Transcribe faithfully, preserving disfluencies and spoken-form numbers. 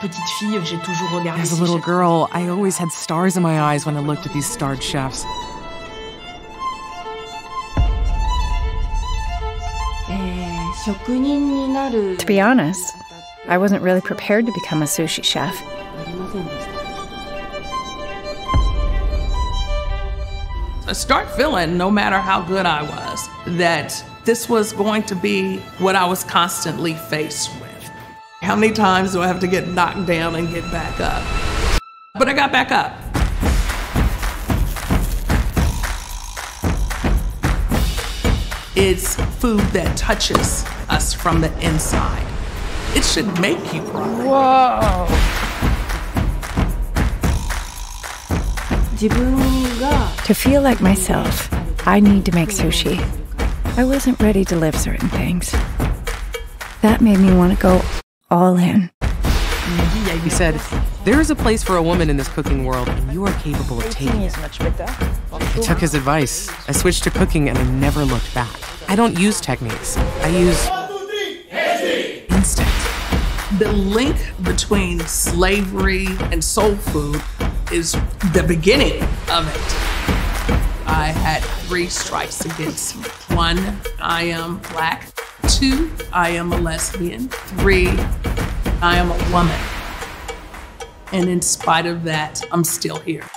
petite fille, j'ai toujours regardé. As a little girl, I always had stars in my eyes when I looked at these starred chefs. To be honest, I wasn't really prepared to become a sushi chef. I start feeling, no matter how good I was, that this was going to be what I was constantly faced with. How many times do I have to get knocked down and get back up? But I got back up. It's food that touches us from the inside. It should make you cry. Whoa. To feel like myself, I need to make sushi. I wasn't ready to live certain things. That made me want to go all in. He said, there is a place for a woman in this cooking world, and you are capable of taking it. I took his advice. I switched to cooking, and I never looked back. I don't use techniques. I use instinct. The link between slavery and soul food is the beginning of it. I had three strikes against me. One, I am black. Two, I am a lesbian. Three, I am a woman. And in spite of that, I'm still here.